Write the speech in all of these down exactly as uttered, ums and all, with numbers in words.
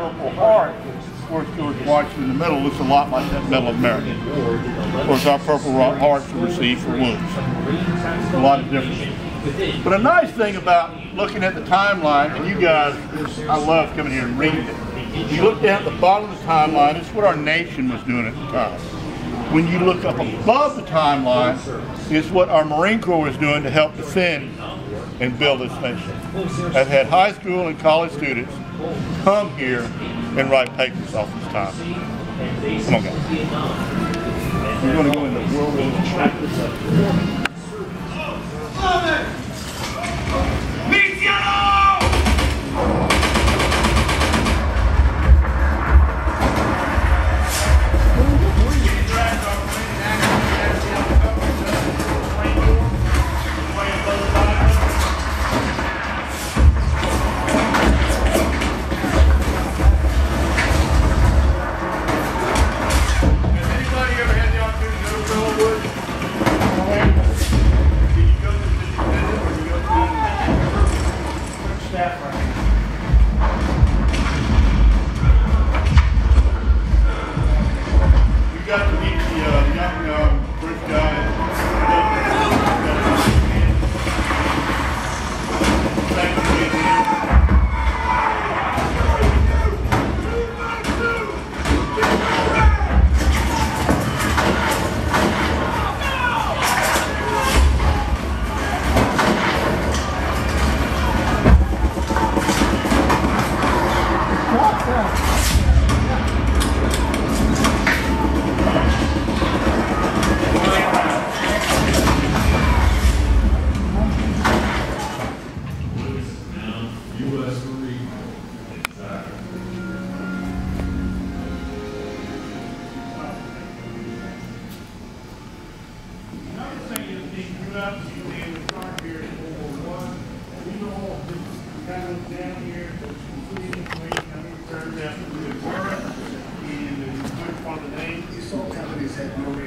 Heart worth watching in the middle looks a lot like that Medal of America. Of course, our Purple Hearts were received for wounds. A lot of difference. But a nice thing about looking at the timeline, and you guys, I love coming here and reading it. You look down at the bottom of the timeline, it's what our nation was doing at the time. When you look up above the timeline, it's what our Marine Corps is doing to help defend and build this nation. I've had high school and college students come here and write papers off this time. Come on, guys. We're going to go into World War Two. Miziano!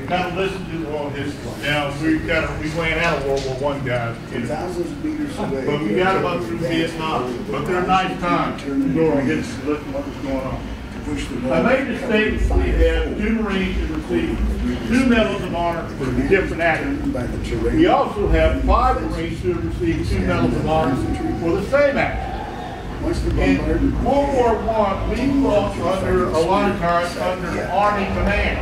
Now listen to all this. Now we've got we ran out of World War One, guys. Thousands meters away. But we got them up through Vietnam. But they're a nice time to go and get to look at what was going on. I made the statement we have two Marines who received two medals of honor for different actions. We also have five Marines who received two medals of honor for the same action. In World War One, we lost under a lot of times under Army command.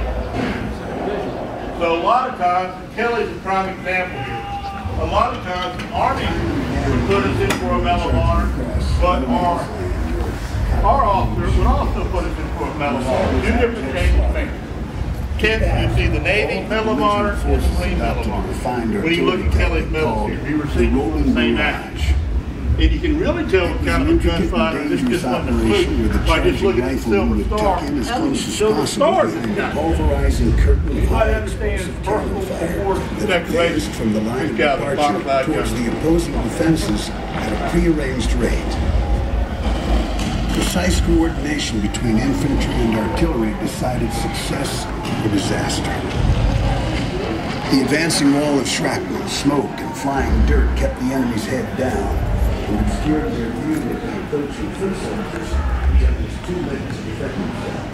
So a lot of times, Kelly's a prime example here. A lot of times, Army would put us in for a Medal of Honor, but our our officers would also put us in for a Medal of Honor. Two different chains of things. Kids, you see the Navy Medal of Honor and the Marine Medal of Honor. When you look at Kelly's medals here, he received the same action. And you can really tell what kind of a gunfighter this just wasn't a by just looking at the Silver Star. The Silver Star is got you might understand personal war declarations from the line of departure towards the opposing defenses at a prearranged rate. Precise coordination between infantry and artillery decided success or disaster. The advancing wall of shrapnel, smoke, and flying dirt kept the enemy's head down. Obscured their view of the approaching foot soldiers, yet there's two legs to defend themselves.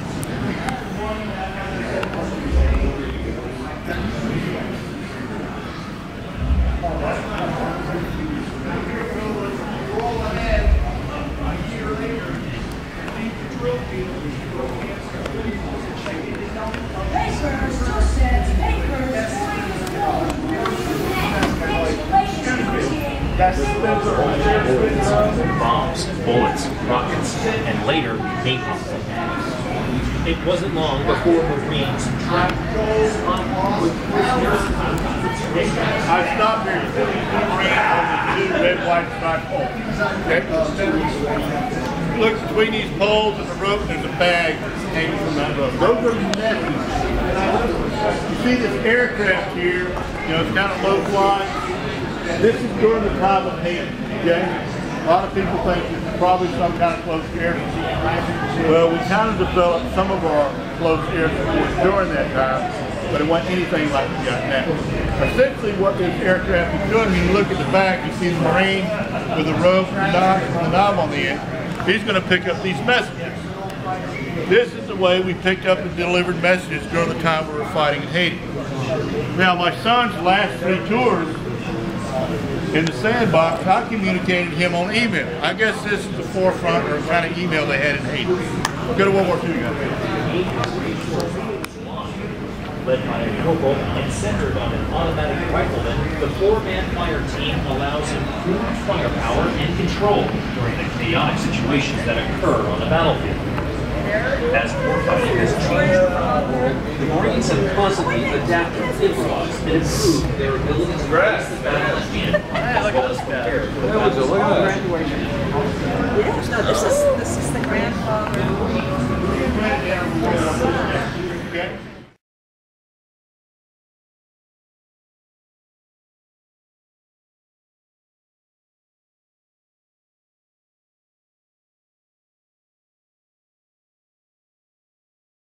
Bombs, bullets, rockets, and later napalm. It wasn't long before Marines trapped on with prisoners. I stopped here to put these two Marines on the two red, white, striped poles. Look between these poles and the rope, there's a bag that hangs from that rope. Those are medals. You see this aircraft here, you know, it's kind of low flying. This is during the time of hate, okay? A lot of people think it's probably some kind of close air support. Well, we kind of developed some of our close air support during that time, but it wasn't anything like we got now. Essentially what this aircraft is doing, when you look at the back, you see the Marine with the rope and the knob on the end. He's going to pick up these messages. This is the way we picked up and delivered messages during the time we were fighting in Haiti. Now, my son's last three tours in the sandbox, I communicated to him on email. I guess this is the forefront or kind of email they had in Haiti. Go to World War Two, you guys. Led by a noble and centered on an automatic rifleman, the four-man fire team allows improved firepower and control during the chaotic situations that occur on the battlefield. As warfighting has changed around the world, the Marines have constantly adapted, improvised, and improved their ability to face the battle at hand, as well as prepare for the battle's graduation.